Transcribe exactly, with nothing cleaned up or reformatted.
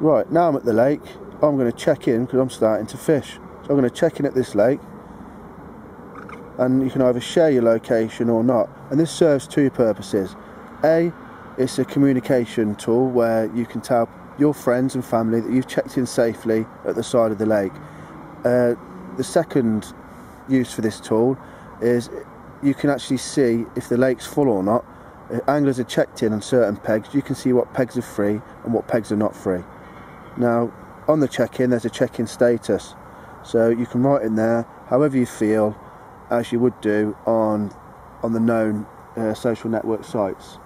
Right, now I'm at the lake, I'm going to check in because I'm starting to fish. So I'm going to check in at this lake, and you can either share your location or not. And this serves two purposes. A, it's a communication tool where you can tell your friends and family that you've checked in safely at the side of the lake. Uh, the second use for this tool is you can actually see if the lake's full or not. If anglers are checked in on certain pegs, you can see what pegs are free and what pegs are not free. Now, on the check-in, there's a check-in status. So you can write in there however you feel, as you would do on, on the known uh, social network sites.